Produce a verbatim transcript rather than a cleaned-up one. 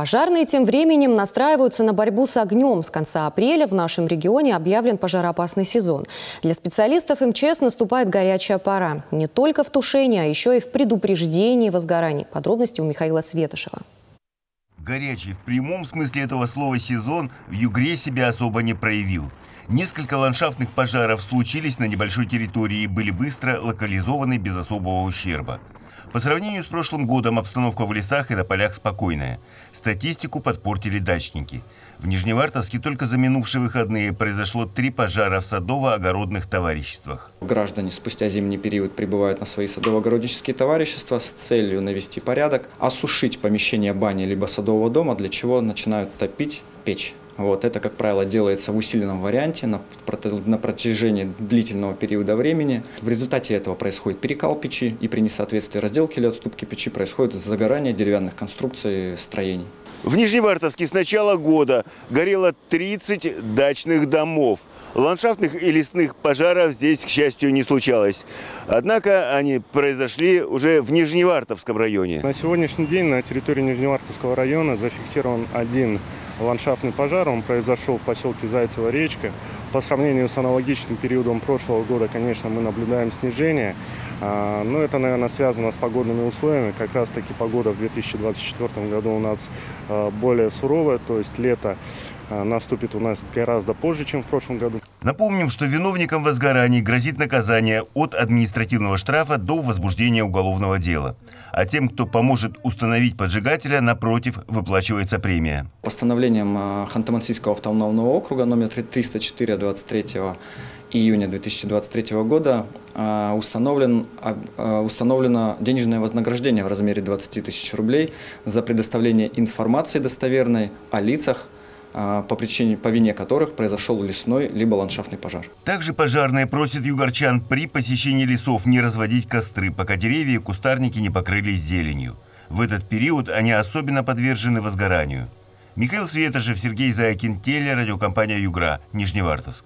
Пожарные тем временем настраиваются на борьбу с огнем. С конца апреля в нашем регионе объявлен пожароопасный сезон. Для специалистов эм че эс наступает горячая пора. Не только в тушении, а еще и в предупреждении возгораний. Подробности у Михаила Светашева. Горячий в прямом смысле этого слова сезон в Югре себя особо не проявил. Несколько ландшафтных пожаров случились на небольшой территории и были быстро локализованы без особого ущерба. По сравнению с прошлым годом обстановка в лесах и на полях спокойная. Статистику подпортили дачники. В Нижневартовске только за минувшие выходные произошло три пожара в садово-огородных товариществах. Граждане спустя зимний период прибывают на свои садово-огороднические товарищества с целью навести порядок, осушить помещение бани либо садового дома, для чего начинают топить печь. Вот, это, как правило, делается в усиленном варианте на, на протяжении длительного периода времени. В результате этого происходит перекал печи, и при несоответствии разделки или отступки печи происходит загорание деревянных конструкций строений. В Нижневартовске с начала года горело тридцать дачных домов. Ландшафтных и лесных пожаров здесь, к счастью, не случалось. Однако они произошли уже в Нижневартовском районе. На сегодняшний день на территории Нижневартовского района зафиксирован один ландшафтный пожар. Он произошел в поселке Зайцева речка. По сравнению с аналогичным периодом прошлого года, конечно, мы наблюдаем снижение. Но это, наверное, связано с погодными условиями. Как раз-таки погода в две тысячи двадцать четвёртом году у нас более суровая, то есть лето наступит у нас гораздо позже, чем в прошлом году. Напомним, что виновникам возгораний грозит наказание от административного штрафа до возбуждения уголовного дела. А тем, кто поможет установить поджигателя, напротив, выплачивается премия. Постановлением Ханты-Мансийского автономного округа номер триста четыре двадцать третьего июня две тысячи двадцать третьего года установлен, установлено денежное вознаграждение в размере двадцати тысяч рублей за предоставление информации достоверной о лицах, по причине, по вине которых произошел лесной либо ландшафтный пожар. Также пожарные просят югорчан при посещении лесов не разводить костры, пока деревья и кустарники не покрылись зеленью. В этот период они особенно подвержены возгоранию. Михаил Светашев, Сергей Заякин, телерадиокомпания «Югра», Нижневартовск.